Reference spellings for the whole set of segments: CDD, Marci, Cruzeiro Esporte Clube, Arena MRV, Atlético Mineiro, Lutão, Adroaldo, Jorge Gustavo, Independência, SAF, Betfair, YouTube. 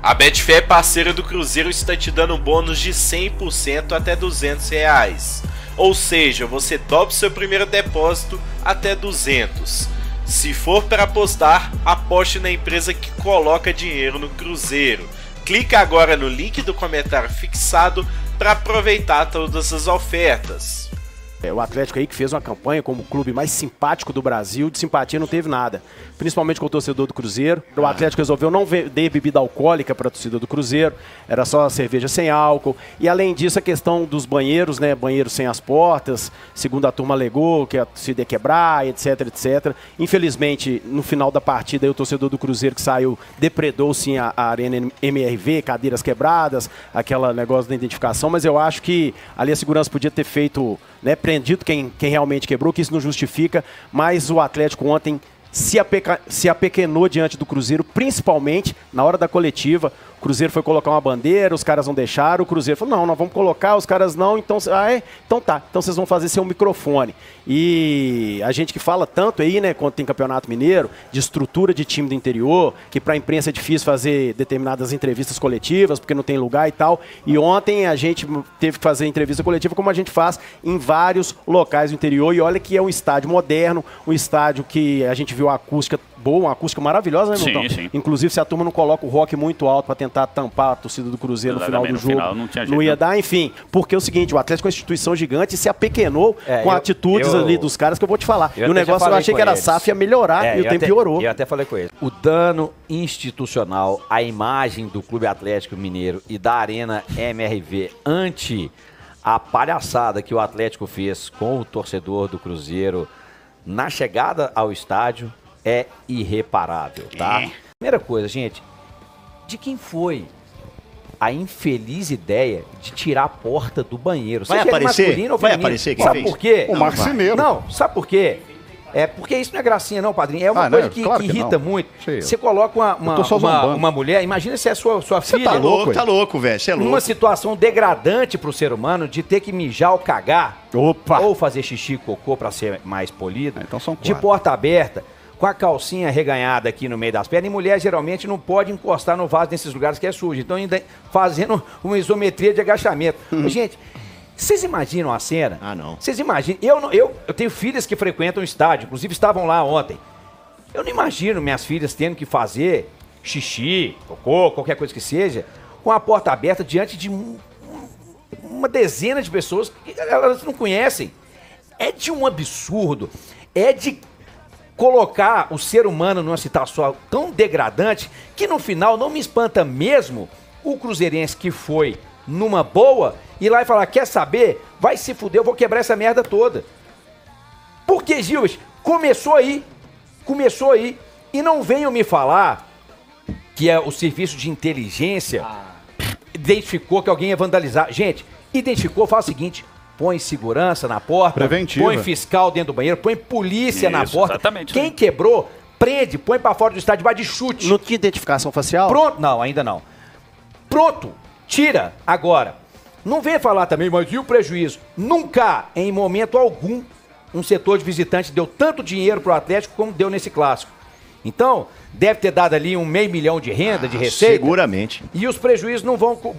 A Betfair, parceira do Cruzeiro, está te dando um bônus de 100% até R$200. Ou seja, você dobra o seu primeiro depósito até 200. Se for para apostar, aposte na empresa que coloca dinheiro no Cruzeiro. Clica agora no link do comentário fixado para aproveitar todas as ofertas. O Atlético aí que fez uma campanha como o clube mais simpático do Brasil, de simpatia não teve nada, principalmente com o torcedor do Cruzeiro. O Atlético resolveu não vender bebida alcoólica para a torcida do Cruzeiro, era só cerveja sem álcool. E além disso, a questão dos banheiros, né, banheiros sem as portas, segundo a turma alegou que a torcida ia quebrar, etc, etc. Infelizmente, no final da partida, aí, o torcedor do Cruzeiro que saiu depredou sim a Arena MRV, cadeiras quebradas, aquele negócio da identificação, mas eu acho que ali a segurança podia ter feito, né, prendido quem realmente quebrou, que isso não justifica, mas o Atlético ontem se apequenou diante do Cruzeiro, principalmente na hora da coletiva. O Cruzeiro foi colocar uma bandeira, os caras não deixaram, o Cruzeiro falou, não, nós vamos colocar, os caras não, então, então tá, então vocês vão fazer seu microfone. E a gente que fala tanto aí, né, quando tem campeonato mineiro, de estrutura de time do interior, que pra imprensa é difícil fazer determinadas entrevistas coletivas, porque não tem lugar e tal, e ontem a gente teve que fazer entrevista coletiva como a gente faz em vários locais do interior, e olha que é um estádio moderno, um estádio que a gente viu a acústica boa, uma acústica maravilhosa, né, Lutão? Sim, sim. Inclusive, se a turma não coloca o rock muito alto pra tentar tampar a torcida do Cruzeiro no final do jogo, não ia dar, enfim. Porque é o seguinte, o Atlético é uma instituição gigante e se apequenou com atitudes ali dos caras que eu vou te falar. E o negócio eu achei que era SAF, ia melhorar e o tempo piorou. Eu até falei com ele. O dano institucional, a imagem do Clube Atlético Mineiro e da Arena MRV ante a palhaçada que o Atlético fez com o torcedor do Cruzeiro na chegada ao estádio, é irreparável, tá? Primeira coisa, gente, de quem foi a infeliz ideia de tirar a porta do banheiro? Vai aparecer? Vai aparecer quem fez? Sabe por quê? O Marci mesmo. Não, sabe por quê? É porque isso não é gracinha não, padrinho. É uma coisa que irrita muito. Sei. Você coloca uma mulher, imagina se é sua filha. Você tá louco, velho. Você é louco. Numa situação degradante pro ser humano de ter que mijar ou cagar. Opa. Ou fazer xixi e cocô pra ser mais polido. Então são quatro. De porta aberta, com a calcinha reganhada aqui no meio das pernas, e mulher geralmente não pode encostar no vaso nesses lugares que é sujo, então ainda fazendo uma isometria de agachamento. Gente, vocês imaginam a cena? Ah, não. Vocês imaginam? Eu tenho filhas que frequentam o estádio, inclusive estavam lá ontem. Eu não imagino minhas filhas tendo que fazer xixi, cocô, qualquer coisa que seja, com a porta aberta diante de uma dezena de pessoas que elas não conhecem. É de um absurdo, é de colocar o ser humano numa situação tão degradante que no final não me espanta mesmo o cruzeirense que foi numa boa e lá e falar, quer saber? Vai se fuder, eu vou quebrar essa merda toda. Porque, Gilves, começou aí. E não venham me falar que é o serviço de inteligência identificou que alguém ia vandalizar. Gente, identificou, fala o seguinte... Põe segurança na porta, preventiva. Põe fiscal dentro do banheiro, põe polícia na porta. Exatamente. Quem quebrou, prende, põe pra fora do estádio, vai de chute. Não tinha identificação facial? Pronto, não, ainda não. Pronto, tira agora. Não venha falar também, mas e o prejuízo? Nunca, em momento algum, um setor de visitante deu tanto dinheiro pro Atlético como deu nesse clássico. Então, deve ter dado ali R$500 mil de renda, de receita. Seguramente. E os prejuízos não vão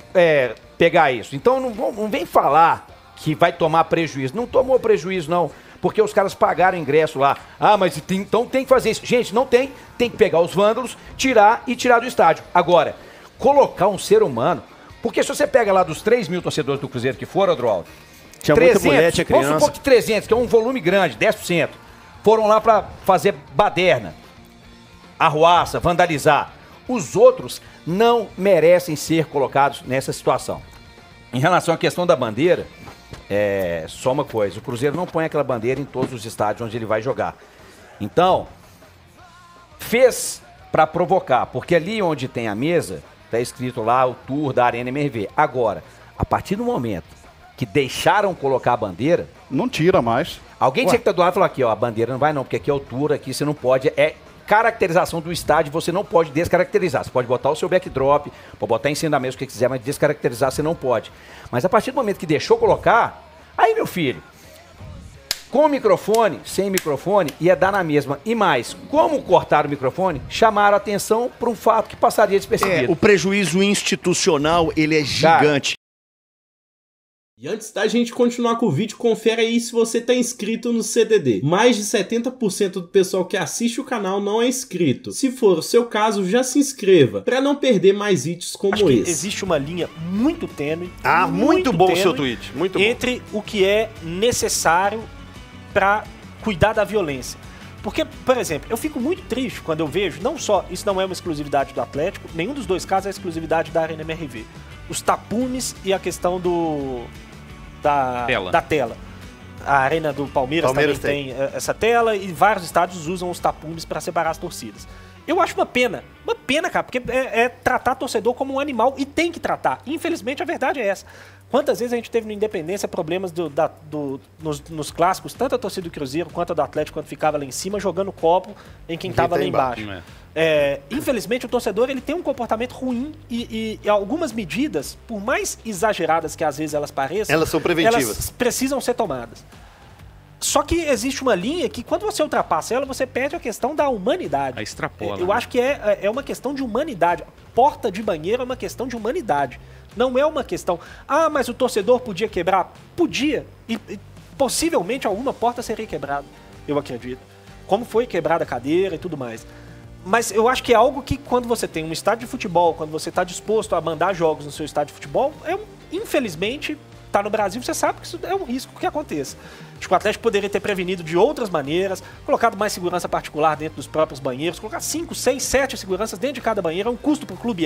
pegar isso. Então, não vem falar que vai tomar prejuízo. Não tomou prejuízo, não, porque os caras pagaram o ingresso lá. Ah, mas então tem que fazer isso. Gente, não tem. Tem que pegar os vândalos, tirar do estádio. Agora, colocar um ser humano, porque se você pega lá dos 3 mil torcedores do Cruzeiro que foram, Adroaldo, tinha 300, muita mulher, tinha criança. Vamos supor que 300, que é um volume grande, 10%, foram lá pra fazer baderna, arruaça, vandalizar. Os outros não merecem ser colocados nessa situação. Em relação à questão da bandeira, só uma coisa, o Cruzeiro não põe aquela bandeira em todos os estádios onde ele vai jogar. Então, fez pra provocar, porque ali onde tem a mesa, tá escrito lá o tour da Arena MRV. Agora, a partir do momento que deixaram colocar a bandeira... Não tira mais. Alguém tinha que estar do lado e falar aqui, ó, a bandeira não vai não, porque aqui é o tour, aqui você não pode... Caracterização do estádio, você não pode descaracterizar. Você pode botar o seu backdrop, pode botar em cima da mesa o que quiser, mas descaracterizar você não pode. Mas a partir do momento que deixou colocar, aí, meu filho, Com microfone, sem microfone, ia dar na mesma. E mais, como cortaram o microfone, chamaram a atenção para um fato que passaria despercebido. É, o prejuízo institucional, ele é gigante. E antes da gente continuar com o vídeo, confere aí se você tá inscrito no CDD. Mais de 70% do pessoal que assiste o canal não é inscrito. Se for o seu caso, já se inscreva, para não perder mais vídeos como esse. Existe uma linha muito tênue. Ah, muito bom o seu tweet. Muito bom. Entre o que é necessário para cuidar da violência. Porque, por exemplo, eu fico muito triste quando eu vejo, não só, isso não é uma exclusividade do Atlético, nenhum dos dois casos é exclusividade da Arena MRV. Os tapumes e a questão do... Da tela. A arena do Palmeiras também tem essa tela e vários estádios usam os tapumes para separar as torcidas. Eu acho uma pena, cara, porque é tratar torcedor como um animal e tem que tratar. Infelizmente, a verdade é essa. Quantas vezes a gente teve no Independência problemas nos clássicos, tanto a torcida do Cruzeiro quanto a do Atlético, quando ficava lá em cima, jogando copo em quem estava lá embaixo. Infelizmente, o torcedor ele tem um comportamento ruim e algumas medidas, por mais exageradas que às vezes elas pareçam, elas são preventivas. Elas precisam ser tomadas. Só que existe uma linha que, quando você ultrapassa ela, você perde a questão da humanidade. A extrapola. Eu acho que é uma questão de humanidade. Porta de banheiro é uma questão de humanidade. Não é uma questão... Ah, mas o torcedor podia quebrar? Podia. E possivelmente alguma porta seria quebrada, eu acredito. Como foi quebrada a cadeira e tudo mais. Mas eu acho que é algo que, quando você tem um estádio de futebol, quando você está disposto a mandar jogos no seu estádio de futebol, infelizmente... Tá no Brasil, você sabe que isso é um risco que aconteça. Acho que o Atlético poderia ter prevenido de outras maneiras, colocado mais segurança particular dentro dos próprios banheiros, colocar 5, 6, 7 seguranças dentro de cada banheiro, é um custo pro clube,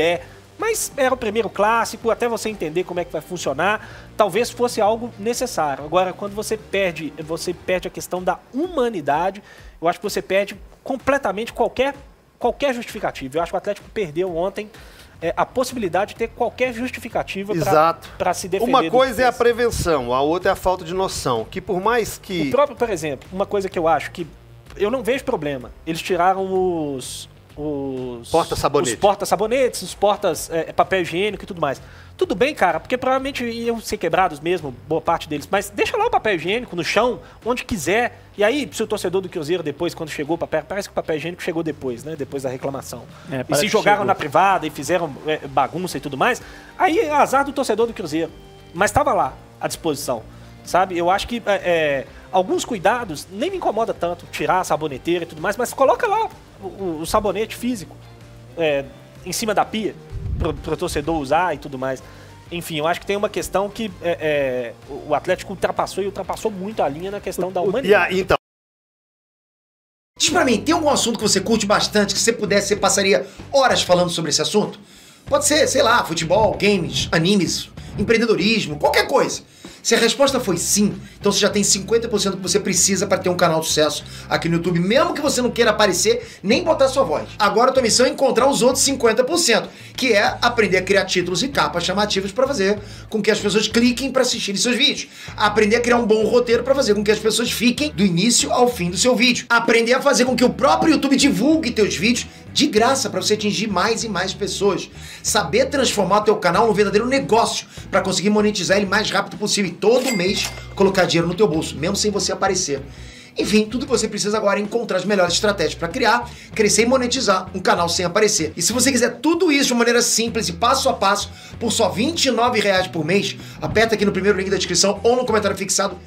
mas era o primeiro clássico, até você entender como é que vai funcionar, talvez fosse algo necessário. Agora, quando você perde a questão da humanidade, eu acho que você perde completamente qualquer justificativa. Eu acho que o Atlético perdeu ontem a possibilidade de ter qualquer justificativa para se defender. Uma coisa é a prevenção, a outra é a falta de noção. Que por mais que... O próprio, por exemplo, uma coisa que eu acho que... Eu não vejo problema. Eles tiraram os porta-sabonetes. Os porta-sabonetes, os portas... papel higiênico e tudo mais. Tudo bem, cara, porque provavelmente iam ser quebrados mesmo, boa parte deles. Mas deixa lá o papel higiênico no chão, onde quiser. E aí, se o torcedor do Cruzeiro depois, quando chegou o papel... Parece que o papel higiênico chegou depois, né? Depois da reclamação. E se jogaram na privada e fizeram bagunça e tudo mais. Aí é azar do torcedor do Cruzeiro. Mas estava lá, à disposição. Sabe? Eu acho que alguns cuidados nem me incomoda tanto. Tirar a saboneteira e tudo mais. Mas coloca lá o sabonete físico em cima da pia. Pro torcedor usar e tudo mais. Enfim, eu acho que tem uma questão que o Atlético ultrapassou muito a linha na questão da humanidade. Então, diz pra mim, tem algum assunto que você curte bastante, que se você pudesse, você passaria horas falando sobre esse assunto? Pode ser, sei lá, futebol, games, animes, empreendedorismo, qualquer coisa. Se a resposta foi sim, então você já tem 50% que você precisa para ter um canal de sucesso aqui no YouTube, mesmo que você não queira aparecer, nem botar sua voz. Agora a tua missão é encontrar os outros 50%, que é aprender a criar títulos e capas chamativas para fazer com que as pessoas cliquem para assistirem seus vídeos. Aprender a criar um bom roteiro para fazer com que as pessoas fiquem do início ao fim do seu vídeo. Aprender a fazer com que o próprio YouTube divulgue teus vídeos de graça para você atingir mais e mais pessoas. Saber transformar teu canal num verdadeiro negócio para conseguir monetizar ele mais rápido possível e todo mês colocar dinheiro no teu bolso, mesmo sem você aparecer. Enfim, tudo que você precisa agora é encontrar as melhores estratégias para criar, crescer e monetizar um canal sem aparecer. E se você quiser tudo isso de maneira simples e passo a passo, por só R$ 29 por mês, aperta aqui no primeiro link da descrição ou no comentário fixado.